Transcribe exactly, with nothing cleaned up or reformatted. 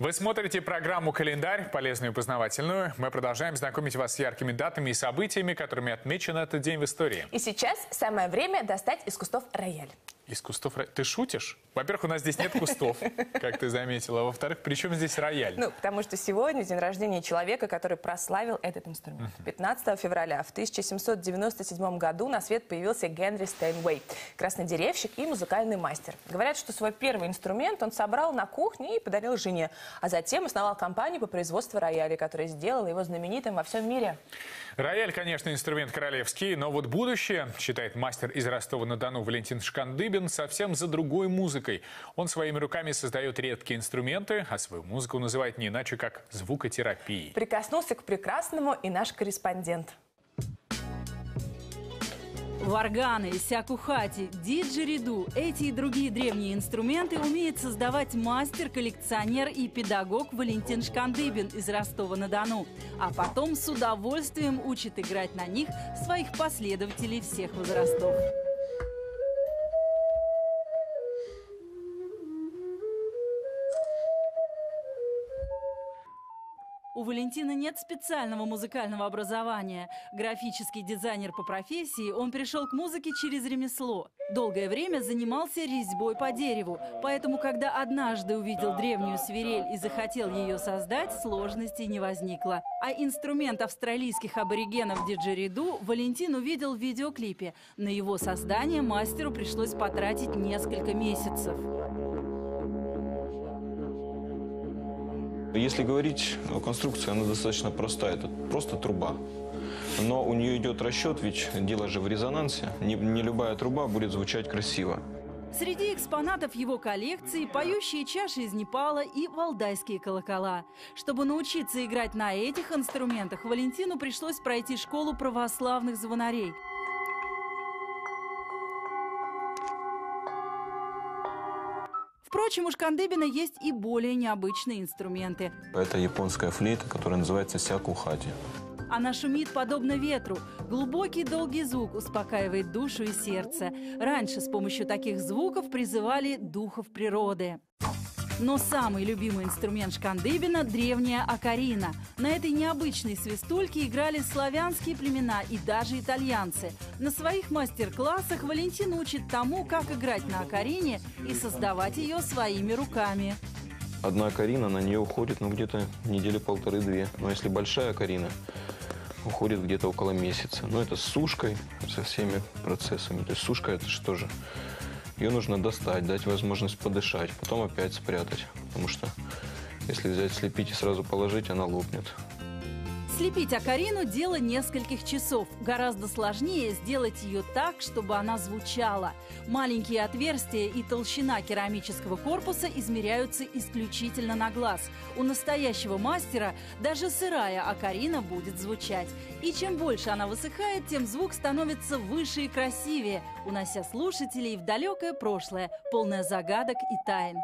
Вы смотрите программу «Календарь», полезную и познавательную. Мы продолжаем знакомить вас с яркими датами и событиями, которыми отмечен этот день в истории. И сейчас самое время достать из кустов рояль. Из кустов рояль? Ты шутишь? Во-первых, у нас здесь нет кустов, как ты заметила. Во-вторых, при чем здесь рояль? Ну, потому что сегодня день рождения человека, который прославил этот инструмент. пятнадцатого февраля в тысяча семьсот девяносто седьмом году на свет появился Генри Стейнвей, краснодеревщик и музыкальный мастер. Говорят, что свой первый инструмент он собрал на кухне и подарил жене, а затем основал компанию по производству рояля, которая сделала его знаменитым во всем мире. Рояль, конечно, инструмент королевский, но вот будущее, считает мастер из Ростова-на-Дону Валентин Шкандыбин, совсем за другой музыкой. Он своими руками создает редкие инструменты, а свою музыку называет не иначе, как звукотерапией. Прикоснулся к прекрасному и наш корреспондент. Варганы, сякухати, диджериду – эти и другие древние инструменты умеет создавать мастер, коллекционер и педагог Валентин Шкандыбин из Ростова-на-Дону. А потом с удовольствием учит играть на них своих последователей всех возрастов. У Валентина нет специального музыкального образования. Графический дизайнер по профессии, он пришел к музыке через ремесло. Долгое время занимался резьбой по дереву, поэтому, когда однажды увидел древнюю свирель и захотел ее создать, сложностей не возникло. А инструмент австралийских аборигенов диджериду Валентин увидел в видеоклипе. На его создание мастеру пришлось потратить несколько месяцев. Если говорить о конструкции, она достаточно простая, это просто труба. Но у нее идет расчет, ведь дело же в резонансе. Не, не любая труба будет звучать красиво. Среди экспонатов его коллекции поющие чаши из Непала и валдайские колокола. Чтобы научиться играть на этих инструментах, Валентину пришлось пройти школу православных звонарей. Впрочем, у Шкандыбина есть и более необычные инструменты. Это японская флейта, которая называется сякухати. Она шумит подобно ветру. Глубокий долгий звук успокаивает душу и сердце. Раньше с помощью таких звуков призывали духов природы. Но самый любимый инструмент Шкандыбина – древняя окарина. На этой необычной свистульке играли славянские племена и даже итальянцы. На своих мастер-классах Валентин учит тому, как играть на окарине и создавать ее своими руками. Одна окарина, на нее уходит ну, где-то недели полторы-две. Но если большая окарина, уходит где-то около месяца. Но это с сушкой, со всеми процессами. То есть сушка – это что же? Ее нужно достать, дать возможность подышать, потом опять спрятать, потому что если взять, слепить и сразу положить, она лопнет. Слепить окарину – дело нескольких часов. Гораздо сложнее сделать ее так, чтобы она звучала. Маленькие отверстия и толщина керамического корпуса измеряются исключительно на глаз. У настоящего мастера даже сырая окарина будет звучать. И чем больше она высыхает, тем звук становится выше и красивее, унося слушателей в далекое прошлое, полное загадок и тайн.